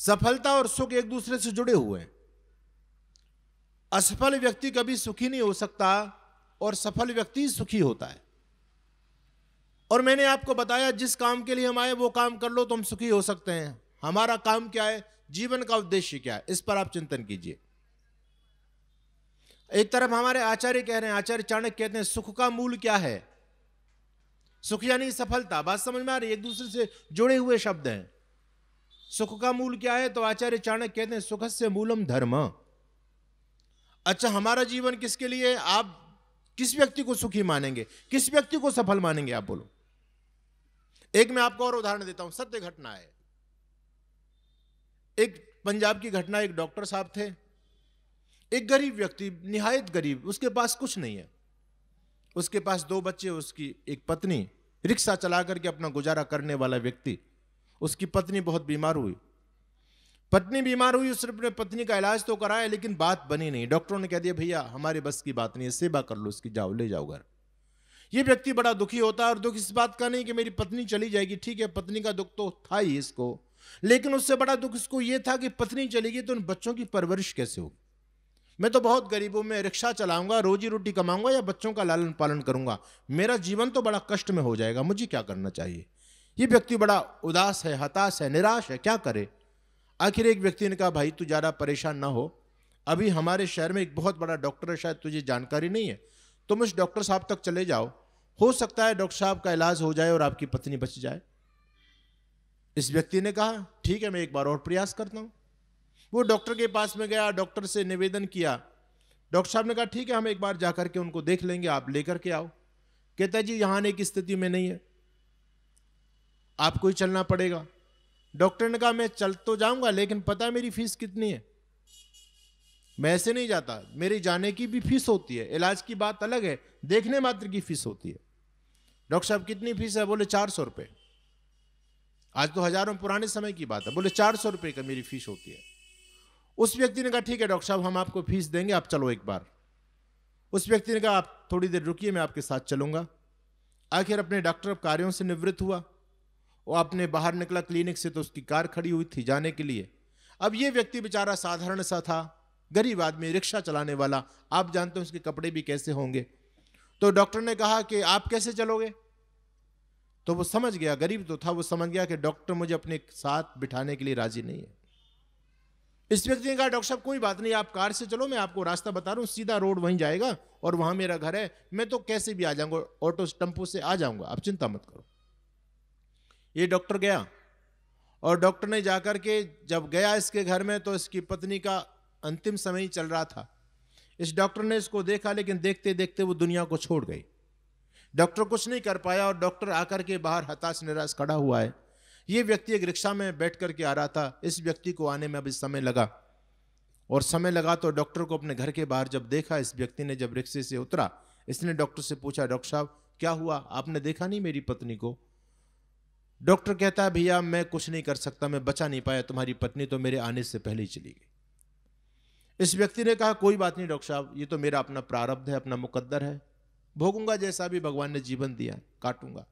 सफलता और सुख एक दूसरे से जुड़े हुए हैं। असफल व्यक्ति कभी सुखी नहीं हो सकता और सफल व्यक्ति सुखी होता है। और मैंने आपको बताया जिस काम के लिए हम आए वो काम कर लो तो हम सुखी हो सकते हैं। हमारा काम क्या है, जीवन का उद्देश्य क्या है, इस पर आप चिंतन कीजिए। एक तरफ हमारे आचार्य कह रहे हैं, आचार्य चाणक्य कहते हैं सुख का मूल क्या है, सुख यानी सफलता। बात समझ में आ रही है, एक दूसरे से जुड़े हुए शब्द हैं। सुख का मूल क्या है तो आचार्य चाणक्य कहते हैं सुखस्य मूलम धर्म। अच्छा, हमारा जीवन किसके लिए, आप किस व्यक्ति को सुखी मानेंगे, किस व्यक्ति को सफल मानेंगे, आप बोलो। एक मैं आपको और उदाहरण देता हूं, सत्य घटना है। एक पंजाब की घटना, एक डॉक्टर साहब थे, एक गरीब व्यक्ति, निहायत गरीब, उसके पास कुछ नहीं है, उसके पास 2 बच्चे, उसकी एक पत्नी, रिक्शा चला करके अपना गुजारा करने वाला व्यक्ति। उसकी पत्नी बहुत बीमार हुई, उसने अपने पत्नी का इलाज तो कराया लेकिन बात बनी नहीं। डॉक्टरों ने कह दिया भैया हमारे बस की बात नहीं है, सेवा कर लो उसकी, जाओ ले जाओ घर। ये व्यक्ति बड़ा दुखी होता है और दुख इस बात का नहीं कि मेरी पत्नी चली जाएगी, ठीक है पत्नी का दुख तो था ही इसको, लेकिन उससे बड़ा दुख इसको ये था कि पत्नी चली गई तो उन बच्चों की परवरिश कैसे होगी। मैं तो बहुत गरीबों में रिक्शा चलाऊंगा, रोजी रोटी कमाऊंगा या बच्चों का लालन पालन करूंगा, मेरा जीवन तो बड़ा कष्ट में हो जाएगा, मुझे क्या करना चाहिए। ये व्यक्ति बड़ा उदास है, हताश है, निराश है, क्या करे। आखिर एक व्यक्ति ने कहा भाई तू ज़्यादा परेशान ना हो, अभी हमारे शहर में एक बहुत बड़ा डॉक्टर है, शायद तुझे जानकारी नहीं है, तुम इस डॉक्टर साहब तक चले जाओ, हो सकता है डॉक्टर साहब का इलाज हो जाए और आपकी पत्नी बच जाए। इस व्यक्ति ने कहा ठीक है मैं एक बार और प्रयास करता हूँ। वो डॉक्टर के पास में गया, डॉक्टर से निवेदन किया, डॉक्टर साहब ने कहा ठीक है हम एक बार जा करके उनको देख लेंगे, आप लेकर के आओ। कहता है जी यहाँ आने की स्थिति में नहीं है, आपको ही चलना पड़ेगा। डॉक्टर ने कहा मैं चल तो जाऊंगा लेकिन पता है मेरी फीस कितनी है, मैं ऐसे नहीं जाता, मेरे जाने की भी फीस होती है, इलाज की बात अलग है, देखने मात्र की फीस होती है। डॉक्टर साहब कितनी फीस है, बोले 400 रुपये। आज तो हजारों पुराने समय की बात है, बोले 400 रुपये का मेरी फीस होती है। उस व्यक्ति ने कहा ठीक है डॉक्टर साहब हम आपको फीस देंगे, आप चलो एक बार। उस व्यक्ति ने कहा आप थोड़ी देर रुकिए मैं आपके साथ चलूंगा। आखिर अपने डॉक्टर कार्यों से निवृत्त हुआ, वो अपने बाहर निकला क्लिनिक से तो उसकी कार खड़ी हुई थी जाने के लिए। अब ये व्यक्ति बेचारा साधारण सा था, गरीब आदमी, रिक्शा चलाने वाला, आप जानते हैं उसके कपड़े भी कैसे होंगे। तो डॉक्टर ने कहा कि आप कैसे चलोगे, तो वो समझ गया, गरीब तो था, वो समझ गया कि डॉक्टर मुझे अपने साथ बिठाने के लिए राजी नहीं है। इस व्यक्ति ने कहा डॉक्टर साहब कोई बात नहीं, आप कार से चलो, मैं आपको रास्ता बता रहा हूँ, सीधा रोड वहीं जाएगा और वहाँ मेरा घर है, मैं तो कैसे भी आ जाऊँगा, ऑटो टेम्पो से आ जाऊँगा, आप चिंता मत करो। ये डॉक्टर गया और डॉक्टर ने जाकर के जब गया इसके घर में तो इसकी पत्नी का अंतिम समय ही चल रहा था। इस डॉक्टर ने इसको देखा लेकिन देखते देखते वो दुनिया को छोड़ गई। डॉक्टर कुछ नहीं कर पाया और डॉक्टर आकर के बाहर हताश निराश खड़ा हुआ है। ये व्यक्ति एक रिक्शा में बैठ करके आ रहा था, इस व्यक्ति को आने में अभी समय लगा और समय लगा तो डॉक्टर को अपने घर के बाहर जब देखा, इस व्यक्ति ने जब रिक्शे से उतरा इसने डॉक्टर से पूछा डॉक्टर साहब क्या हुआ, आपने देखा नहीं मेरी पत्नी को। डॉक्टर कहता है भैया मैं कुछ नहीं कर सकता, मैं बचा नहीं पाया, तुम्हारी पत्नी तो मेरे आने से पहले ही चली गई। इस व्यक्ति ने कहा कोई बात नहीं डॉक्टर साहब, ये तो मेरा अपना प्रारब्ध है, अपना मुकद्दर है, भोगूंगा जैसा भी भगवान ने जीवन दिया, काटूंगा,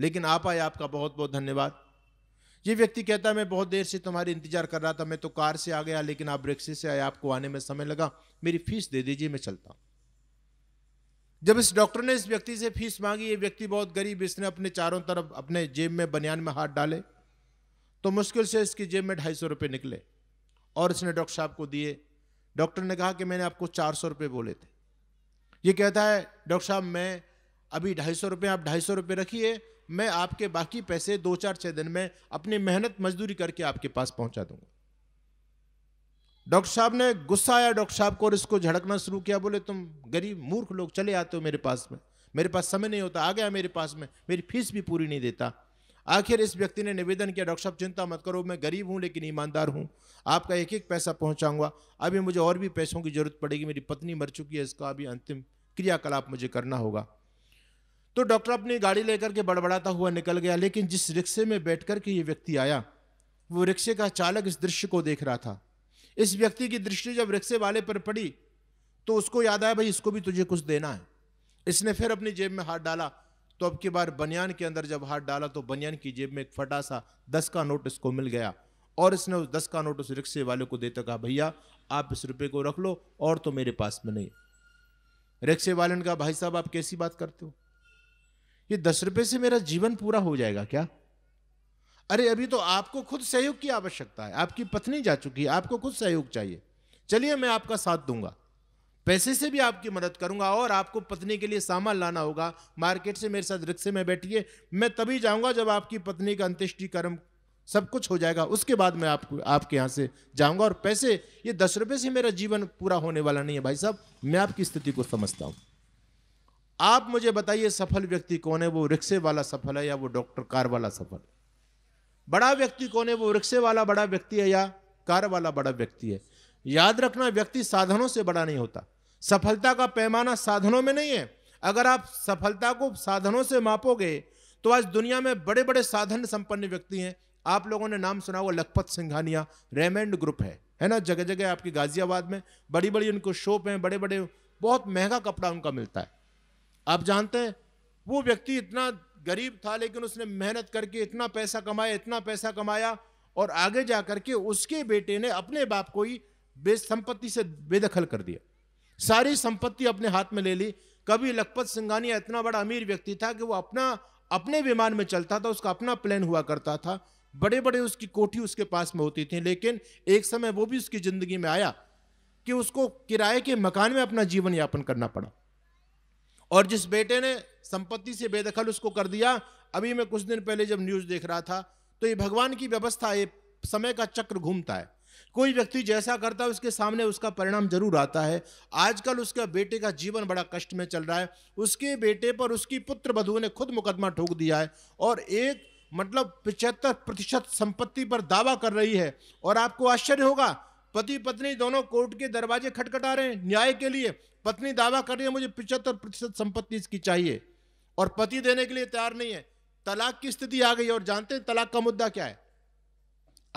लेकिन आप आए, आपका बहुत बहुत धन्यवाद। ये व्यक्ति कहता है मैं बहुत देर से तुम्हारी इंतजार कर रहा था, मैं तो कार से आ गया लेकिन आप रिक्शे से आए, आपको आने में समय लगा, मेरी फीस दे दीजिए मैं चलता हूँ। जब इस डॉक्टर ने इस व्यक्ति से फीस मांगी, ये व्यक्ति बहुत गरीब, इसने अपने चारों तरफ अपने जेब में बनियान में हाथ डाले तो मुश्किल से इसकी जेब में 250 रुपये निकले और इसने डॉक्टर साहब को दिए। डॉक्टर ने कहा कि मैंने आपको 400 रुपये बोले थे। ये कहता है डॉक्टर साहब मैं अभी 250 रुपये, आप 250 रुपये रखिए, मैं आपके बाकी पैसे 2-4-6 दिन में अपनी मेहनत मजदूरी करके आपके पास पहुँचा दूँगा। डॉक्टर साहब ने गुस्सा आया डॉक्टर साहब को और इसको झड़कना शुरू किया, बोले तुम गरीब मूर्ख लोग चले आते हो मेरे पास में, मेरे पास समय नहीं होता, आ गया मेरे पास में, मेरी फीस भी पूरी नहीं देता। आखिर इस व्यक्ति ने निवेदन किया डॉक्टर साहब चिंता मत करो, मैं गरीब हूँ लेकिन ईमानदार हूँ, आपका एक एक पैसा पहुँचाऊँगा, अभी मुझे और भी पैसों की जरूरत पड़ेगी, मेरी पत्नी मर चुकी है, इसका अभी अंतिम क्रियाकलाप मुझे करना होगा। तो डॉक्टर अपनी गाड़ी लेकर के बड़बड़ाता हुआ निकल गया, लेकिन जिस रिक्शे में बैठ करके ये व्यक्ति आया वो रिक्शे का चालक इस दृश्य को देख रहा था। इस व्यक्ति की दृष्टि जब रिक्शे वाले पर पड़ी तो उसको याद आया भाई इसको भी तुझे कुछ देना है। इसने फिर अपनी जेब में हाथ डाला तो अब की बार बनियान के अंदर जब हाथ डाला तो बनियान की जेब में एक फटा सा 10 का नोट इसको मिल गया और इसने उस 10 का नोट उस रिक्शे वाले को देते कहा, भैया आप इस रुपये को रख लो और तो मेरे पास में नहीं। रिक्शे वाले ने कहा, भाई साहब आप कैसी बात करते हो, ये 10 रुपये से मेरा जीवन पूरा हो जाएगा क्या? अरे अभी तो आपको खुद सहयोग की आवश्यकता है, आपकी पत्नी जा चुकी है, आपको खुद सहयोग चाहिए। चलिए मैं आपका साथ दूंगा, पैसे से भी आपकी मदद करूंगा और आपको पत्नी के लिए सामान लाना होगा मार्केट से, मेरे साथ रिक्शे में बैठिए, मैं तभी जाऊंगा जब आपकी पत्नी का अंत्येष्टि कर्म सब कुछ हो जाएगा, उसके बाद मैं आपके यहाँ से जाऊंगा। और पैसे, ये 10 रुपये से मेरा जीवन पूरा होने वाला नहीं है। भाई साहब मैं आपकी स्थिति को समझता हूँ, आप मुझे बताइए सफल व्यक्ति कौन है? वो रिक्शे वाला सफल है या वो डॉक्टर कार वाला सफल है? बड़ा व्यक्ति कौन है? वो रिक्शे वाला बड़ा व्यक्ति है या कार वाला बड़ा व्यक्ति है? याद रखना, व्यक्ति साधनों से बड़ा नहीं होता। सफलता का पैमाना साधनों में नहीं है। अगर आप सफलता को साधनों से मापोगे तो आज दुनिया में बड़े बड़े साधन संपन्न व्यक्ति हैं। आप लोगों ने नाम सुना होगा, लखपत सिंघानिया, रेमंड ग्रुप है ना, जगह जगह आपकी गाजियाबाद में बड़ी बड़ी उनको शॉप हैं, बड़े बड़े, बहुत महंगा कपड़ा उनका मिलता है। आप जानते हैं वो व्यक्ति इतना गरीब था लेकिन उसने मेहनत करके इतना पैसा कमाया और आगे जा करके उसके बेटे ने अपने बाप को ही संपत्ति से बेदखल कर दिया, सारी संपत्ति अपने हाथ में ले ली। कभी लखपत सिंघानिया इतना बड़ा अमीर व्यक्ति था कि वो अपने विमान में चलता था, उसका अपना प्लेन हुआ करता था, बड़े बड़े उसकी कोठी उसके पास में होती थी। लेकिन एक समय वो भी उसकी जिंदगी में आया कि उसको किराए के मकान में अपना जीवन यापन करना पड़ा। और जिस बेटे ने संपत्ति से बेदखल उसको कर दिया, अभी मैं कुछ दिन पहले जब न्यूज़ देख रहा था तो ये भगवान की व्यवस्था है, समय का चक्र घूमता है, कोई व्यक्ति जैसा करता है उसके सामने उसका परिणाम जरूर आता है। आजकल उसका बेटे का जीवन बड़ा कष्ट में चल रहा है, उसके बेटे पर उसकी पुत्र बधू ने खुद मुकदमा ठोक दिया है और एक मतलब 75% संपत्ति पर दावा कर रही है। और आपको आश्चर्य होगा, पति पत्नी दोनों कोर्ट के दरवाजे खटखटा रहे हैं न्याय के लिए। पत्नी दावा कर रही है मुझे 75% संपत्ति इसकी चाहिए और पति देने के लिए तैयार नहीं है। तलाक की स्थिति आ गई और जानते हैं तलाक का मुद्दा क्या है?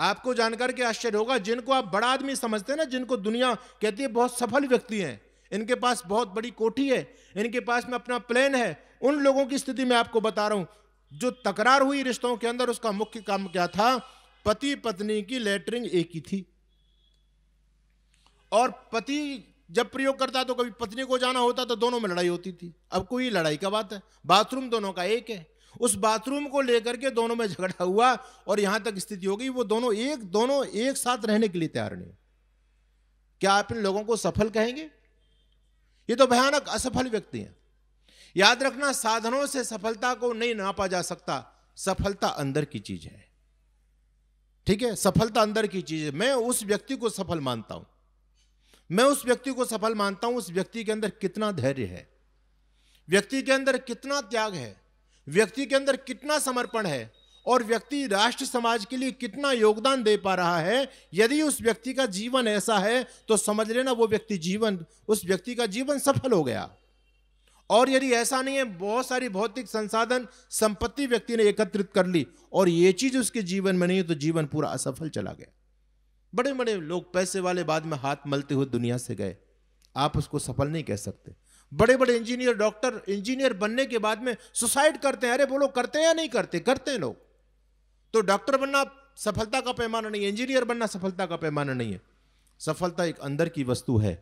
आपको जानकर के आश्चर्य होगा, जिनको आप बड़ा आदमी समझते हैं ना, जिनको दुनिया कहती है बहुत सफल व्यक्ति हैं, इनके पास बहुत बड़ी कोठी है, इनके पास में अपना प्लेन है, उन लोगों की स्थिति मैं आपको बता रहा हूं। जो तकरार हुई रिश्तों के अंदर, उसका मुख्य काम क्या था? पति पत्नी की लेटरिंग एक ही थी और पति जब प्रयोग करता तो कभी पत्नी को जाना होता तो दोनों में लड़ाई होती थी। अब कोई लड़ाई का बात है, बाथरूम दोनों का एक है, उस बाथरूम को लेकर के दोनों में झगड़ा हुआ और यहां तक स्थिति हो गई, वो दोनों एक साथ रहने के लिए तैयार नहीं। क्या आप इन लोगों को सफल कहेंगे? ये तो भयानक असफल व्यक्ति हैं। याद रखना, साधनों से सफलता को नहीं नापा जा सकता, सफलता अंदर की चीज है। ठीक है, सफलता अंदर की चीज है। मैं उस व्यक्ति को सफल मानता हूं, मैं उस व्यक्ति को सफल मानता हूं उस व्यक्ति के अंदर कितना धैर्य है, व्यक्ति के अंदर कितना त्याग है, व्यक्ति के अंदर कितना समर्पण है और व्यक्ति राष्ट्र समाज के लिए कितना योगदान दे पा रहा है। यदि उस व्यक्ति का जीवन ऐसा है तो समझ लेना उस व्यक्ति का जीवन सफल हो गया। और यदि ऐसा नहीं है, बहुत सारी भौतिक संसाधन संपत्ति व्यक्ति ने एकत्रित कर ली और ये चीज उसके जीवन में नहीं है तो जीवन पूरा असफल चला गया। बड़े बड़े लोग पैसे वाले बाद में हाथ मलते हुए दुनिया से गए, आप उसको सफल नहीं कह सकते। बड़े बड़े इंजीनियर, डॉक्टर, इंजीनियर बनने के बाद में सुसाइड करते हैं। अरे बोलो, करते हैं या नहीं करते? करते हैं लोग। तो डॉक्टर बनना सफलता का पैमाना नहीं है, इंजीनियर बनना सफलता का पैमाना नहीं है। सफलता एक अंदर की वस्तु है।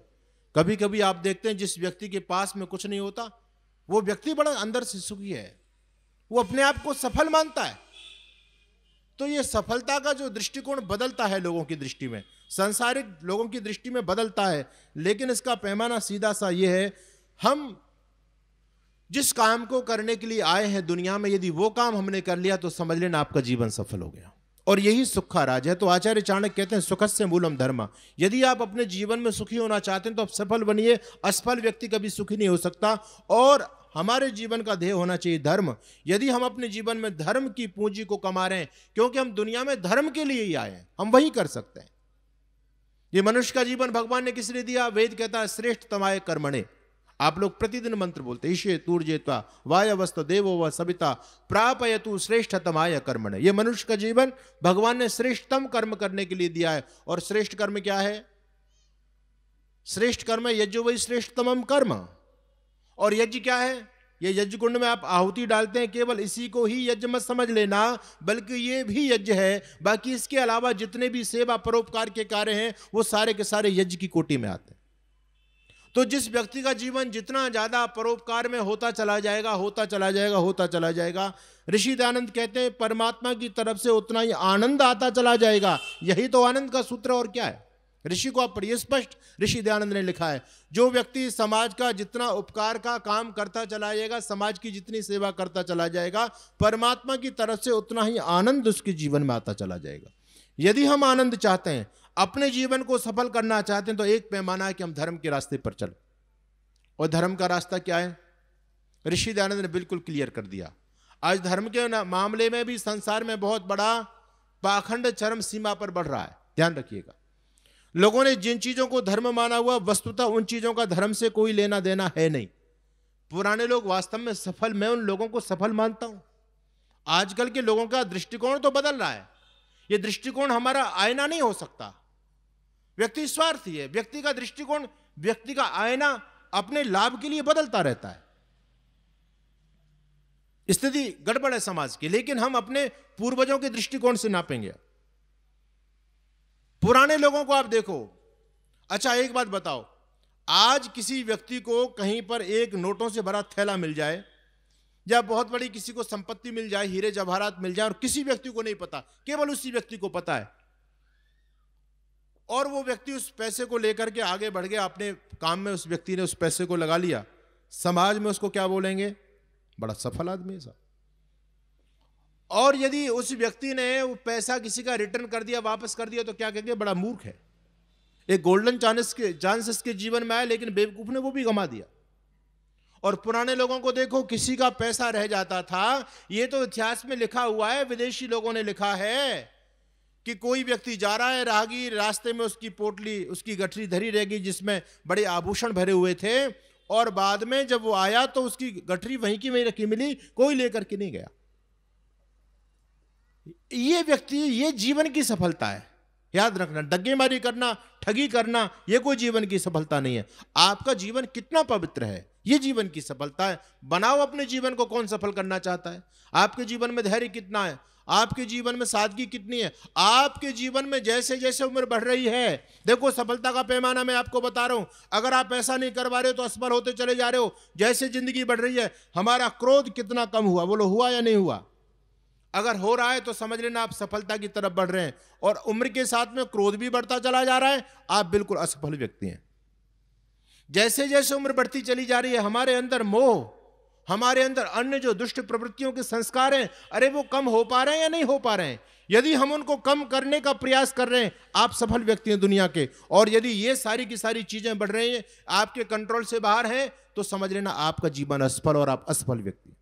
कभी कभी आप देखते हैं जिस व्यक्ति के पास में कुछ नहीं होता वो व्यक्ति बड़ा अंदर से सुखी है, वो अपने आप को सफल मानता है। तो ये सफलता का जो दृष्टिकोण बदलता है लोगों की दृष्टि में, सांसारिक लोगों की दृष्टि में बदलता है, लेकिन इसका पैमाना सीधा सा ये है, हम जिस काम को करने के लिए आए हैं दुनिया में, यदि वो काम हमने कर लिया तो समझ लेना आपका जीवन सफल हो गया। और यही सुख का राज है। तो आचार्य चाणक्य कहते हैं सुखस्य मूलम धर्म। यदि आप अपने जीवन में सुखी होना चाहते हैं तो आप सफल बनिए, असफल व्यक्ति कभी सुखी नहीं हो सकता। और हमारे जीवन का ध्येय होना चाहिए धर्म। यदि हम अपने जीवन में धर्म की पूंजी को कमा रहे हैं, क्योंकि हम दुनिया में धर्म के लिए ही आए हैं, हम वही कर सकते हैं। ये मनुष्य का जीवन भगवान ने किस लिए दिया? वेद कहता है श्रेष्ठ तमाय कर्मणे। आप लोग प्रतिदिन मंत्र बोलते हैं, ईशे तूर्जेता वायवस्त देवो व सविता प्रापयतु श्रेष्ठतमाय कर्मणे। ये मनुष्य का जीवन भगवान ने श्रेष्ठतम कर्म करने के लिए दिया है। और श्रेष्ठ कर्म क्या है? श्रेष्ठ कर्म यज्ञो वही श्रेष्ठतम कर्म। और यज्ञ क्या है? ये यज्ञ कुंड में आप आहुति डालते हैं, केवल इसी को ही यज्ञ मत समझ लेना, बल्कि ये भी यज्ञ है। बाकी इसके अलावा जितने भी सेवा परोपकार के कार्य हैं वो सारे के सारे यज्ञ की कोटि में आते हैं। तो जिस व्यक्ति का जीवन जितना ज़्यादा परोपकार में होता चला जाएगा, होता चला जाएगा, होता चला जाएगा, ऋषि दयानंद कहते हैं परमात्मा की तरफ से उतना ही आनंद आता चला जाएगा। यही तो आनंद का सूत्र और क्या है। ऋषि को आप पढ़िए, स्पष्ट ऋषि दयानंद ने लिखा है, जो व्यक्ति समाज का जितना उपकार का काम करता चला जाएगा, समाज की जितनी सेवा करता चला जाएगा, परमात्मा की तरफ से उतना ही आनंद उसके जीवन में आता चला जाएगा। यदि हम आनंद चाहते हैं, अपने जीवन को सफल करना चाहते हैं, तो एक पैमाना है कि हम धर्म के रास्ते पर चलें। और धर्म का रास्ता क्या है, ऋषि दयानंद ने बिल्कुल क्लियर कर दिया। आज धर्म के मामले में भी संसार में बहुत बड़ा पाखंड चरम सीमा पर बढ़ रहा है, ध्यान रखिएगा। लोगों ने जिन चीज़ों को धर्म माना हुआ, वस्तुतः उन चीज़ों का धर्म से कोई लेना देना है नहीं। पुराने लोग वास्तव में सफल, मैं उन लोगों को सफल मानता हूँ। आजकल के लोगों का दृष्टिकोण तो बदल रहा है। ये दृष्टिकोण हमारा आईना नहीं हो सकता। व्यक्ति स्वार्थी है, व्यक्ति का दृष्टिकोण, व्यक्ति का आईना अपने लाभ के लिए बदलता रहता है। स्थिति गड़बड़ है समाज की, लेकिन हम अपने पूर्वजों के दृष्टिकोण से नापेंगे। पुराने लोगों को आप देखो। अच्छा एक बात बताओ, आज किसी व्यक्ति को कहीं पर एक नोटों से भरा थैला मिल जाए, या बहुत बड़ी किसी को संपत्ति मिल जाए, हीरे जवाहरात मिल जाए, और किसी व्यक्ति को नहीं पता, केवल उसी व्यक्ति को पता है, और वो व्यक्ति उस पैसे को लेकर के आगे बढ़ गया अपने काम में, उस व्यक्ति ने उस पैसे को लगा लिया, समाज में उसको क्या बोलेंगे, बड़ा सफल आदमी है साहब। और यदि उस व्यक्ति ने वो पैसा किसी का रिटर्न कर दिया, वापस कर दिया, तो क्या कहेंगे, बड़ा मूर्ख है। एक गोल्डन चांस इसके जीवन में आया, लेकिन बेवकूफ ने वो भी गंवा दिया। और पुराने लोगों को देखो, किसी का पैसा रह जाता था, ये तो इतिहास में लिखा हुआ है, विदेशी लोगों ने लिखा है कि कोई व्यक्ति जा रहा है, राहगीर रास्ते में उसकी पोटली, उसकी गठरी धरी रह गई जिसमें बड़े आभूषण भरे हुए थे, और बाद में जब वो आया तो उसकी गठरी वहीं की वहीं रखी मिली, कोई लेकर के नहीं गया। ये व्यक्ति, ये जीवन की सफलता है, याद रखना। डगेमारी करना, ठगी करना, ये कोई जीवन की सफलता नहीं है। आपका जीवन कितना पवित्र है, ये जीवन की सफलता है। बनाओ अपने जीवन को, कौन सफल करना चाहता है। आपके जीवन में धैर्य कितना है, आपके जीवन में सादगी कितनी है, आपके जीवन में जैसे जैसे उम्र बढ़ रही है, देखो सफलता का पैमाना मैं आपको बता रहा हूँ। अगर आप ऐसा नहीं करवा रहे हो तो असफल होते चले जा रहे हो। जैसे जिंदगी बढ़ रही है, हमारा क्रोध कितना कम हुआ, बोलो हुआ या नहीं हुआ। अगर हो रहा है तो समझ लेना आप सफलता की तरफ बढ़ रहे हैं, और उम्र के साथ में क्रोध भी बढ़ता चला जा रहा है, आप बिल्कुल असफल व्यक्ति हैं। जैसे जैसे उम्र बढ़ती चली जा रही है, हमारे अंदर मोह, हमारे अंदर अन्य जो दुष्ट प्रवृत्तियों के संस्कार हैं, अरे वो कम हो पा रहे हैं या नहीं हो पा रहे हैं। यदि हम उनको कम करने का प्रयास कर रहे हैं, आप सफल व्यक्ति हैं दुनिया के। और यदि ये सारी की सारी चीजें बढ़ रही हैं, आपके कंट्रोल से बाहर हैं, तो समझ लेना आपका जीवन असफल और आप असफल व्यक्ति हैं।